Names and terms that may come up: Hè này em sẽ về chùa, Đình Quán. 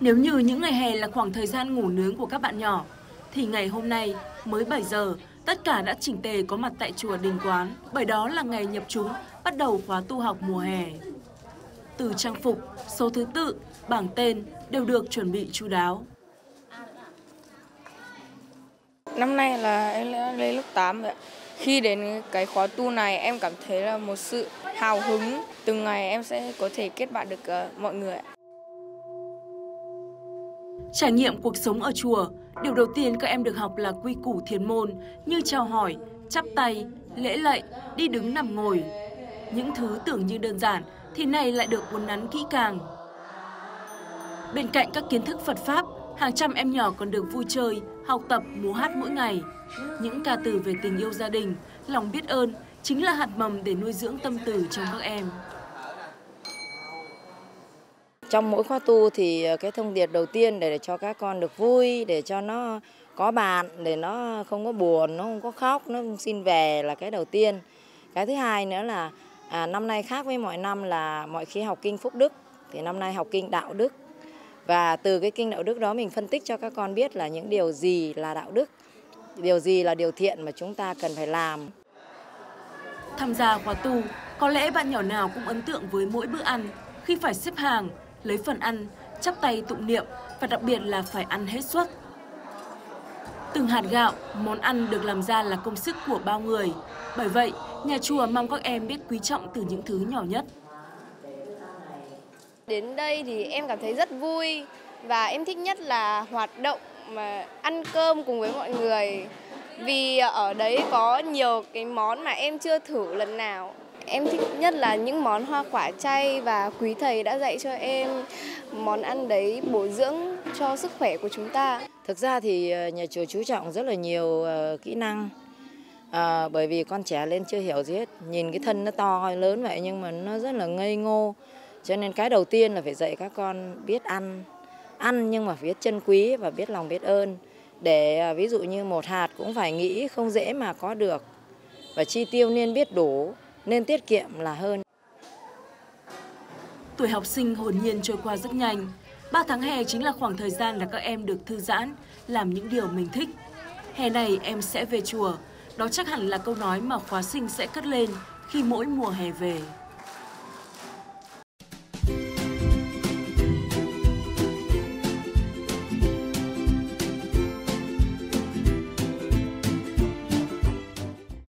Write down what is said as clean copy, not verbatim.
Nếu như những ngày hè là khoảng thời gian ngủ nướng của các bạn nhỏ, thì ngày hôm nay, mới 7 giờ, tất cả đã chỉnh tề có mặt tại chùa Đình Quán, bởi đó là ngày nhập chúng bắt đầu khóa tu học mùa hè. Từ trang phục, số thứ tự, bảng tên đều được chuẩn bị chu đáo. Năm nay là em đã lên lớp 8 rồi ạ. Khi đến cái khóa tu này em cảm thấy là một sự hào hứng. Từng ngày em sẽ có thể kết bạn được mọi người ạ. Trải nghiệm cuộc sống ở chùa, điều đầu tiên các em được học là quy củ thiền môn như chào hỏi, chắp tay, lễ lạy, đi đứng nằm ngồi. Những thứ tưởng như đơn giản thì này lại được uốn nắn kỹ càng. Bên cạnh các kiến thức Phật Pháp, hàng trăm em nhỏ còn được vui chơi, học tập, múa hát mỗi ngày. Những ca từ về tình yêu gia đình, lòng biết ơn chính là hạt mầm để nuôi dưỡng tâm từ trong các em. Trong mỗi khóa tu thì cái thông điệp đầu tiên để cho các con được vui, để cho nó có bạn, để nó không có buồn, nó không có khóc, nó không xin về là cái đầu tiên. Cái thứ hai nữa là năm nay khác với mọi năm là mọi khi học kinh Phúc Đức, thì năm nay học kinh Đạo Đức. Và từ cái kinh Đạo Đức đó mình phân tích cho các con biết là những điều gì là đạo đức, điều gì là điều thiện mà chúng ta cần phải làm. Tham gia khóa tu, có lẽ bạn nhỏ nào cũng ấn tượng với mỗi bữa ăn khi phải xếp hàng, lấy phần ăn, chắp tay tụng niệm và đặc biệt là phải ăn hết suất. Từng hạt gạo, món ăn được làm ra là công sức của bao người. Bởi vậy, nhà chùa mong các em biết quý trọng từ những thứ nhỏ nhất. Đến đây thì em cảm thấy rất vui và em thích nhất là hoạt động mà ăn cơm cùng với mọi người. Vì ở đấy có nhiều cái món mà em chưa thử lần nào. Em thích nhất là những món hoa quả chay và quý thầy đã dạy cho em món ăn đấy bổ dưỡng cho sức khỏe của chúng ta. Thực ra thì nhà chùa chú trọng rất là nhiều kỹ năng. Bởi vì con trẻ lên chưa hiểu gì hết. Nhìn cái thân nó to hay lớn vậy nhưng mà nó rất là ngây ngô. Cho nên cái đầu tiên là phải dạy các con biết ăn. Ăn nhưng mà biết trân quý và biết lòng biết ơn. Để ví dụ như một hạt cũng phải nghĩ không dễ mà có được. Và chi tiêu nên biết đủ, nên tiết kiệm là hơn. Tuổi học sinh hồn nhiên trôi qua rất nhanh. 3 tháng hè chính là khoảng thời gian là các em được thư giãn, làm những điều mình thích. Hè này em sẽ về chùa. Đó chắc hẳn là câu nói mà khóa sinh sẽ cất lên khi mỗi mùa hè về.